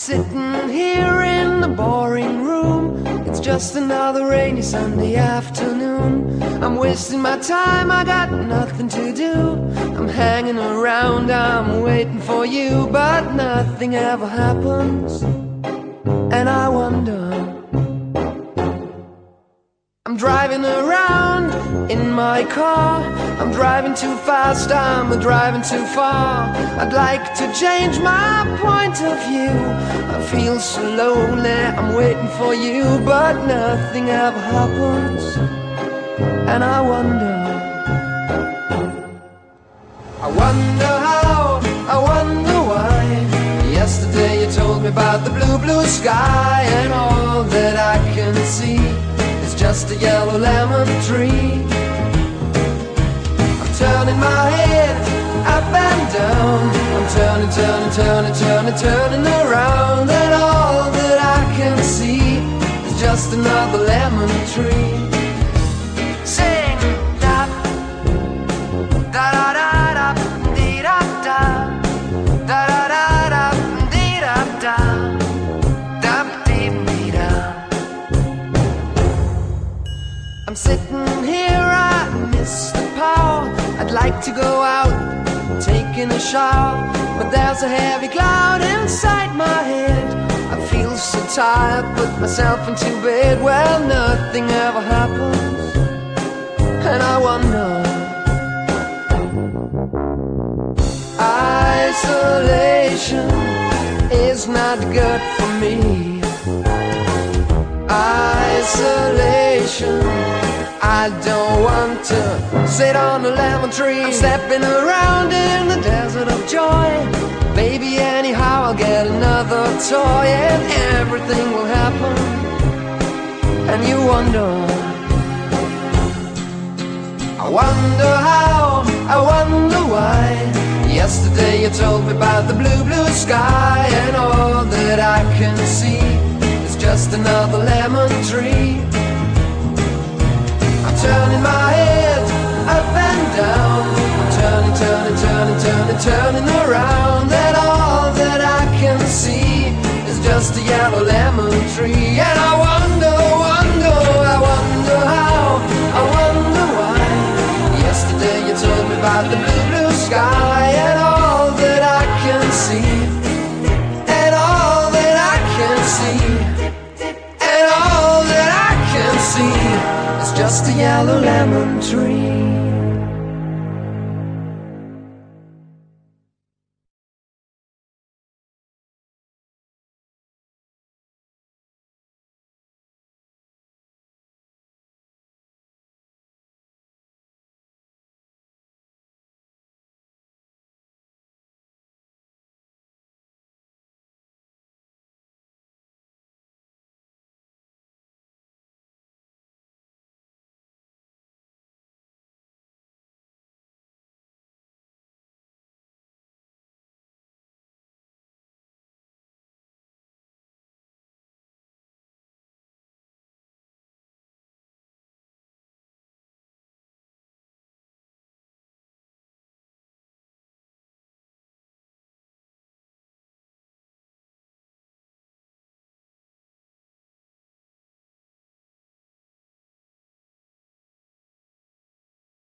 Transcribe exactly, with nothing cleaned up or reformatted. sitting here in the boring room. It's just another rainy Sunday afternoon. I'm wasting my time, I got nothing to do. I'm hanging around, I'm waiting for you, but nothing ever happens, and I wonder. I'm driving around in my car, I'm driving too fast, I'm driving too far. I'd like to change my point of view. I feel so lonely, I'm waiting for you, but nothing ever happens, and I wonder. I wonder how, I wonder why. Yesterday you told me about the blue, blue sky, and all that I can see, just a yellow lemon tree. I'm turning my head up and down, I'm turning, turning, turning, turning, turning around, and all that I can see is just another lemon tree. Sing da da da da da dee da da da da da da dee da da da dee dee da. I'm sitting here, I miss the power. I'd like to go out, taking a shower, but there's a heavy cloud inside my head. I feel so tired, put myself into bed. Well, nothing ever happens, and I wonder. Isolation is not good for me. Isolation, I don't want to sit on a lemon tree. I'm stepping around in the desert of joy. Baby, anyhow I'll get another toy, and everything will happen, and you wonder. I wonder how, I wonder why. Yesterday you told me about the blue, blue sky, and all that I can see is just another lemon tree. I'm turning my head up and down, I'm turning, turning, turning, turning, turning around, and all that I can see is just a yellow lemon tree. And I wonder, wonder, I wonder how, I wonder why. Yesterday you told me about the blue, blue sky, and all that I can see, and all that I can see, and all that I can see, it's just a yellow lemon tree.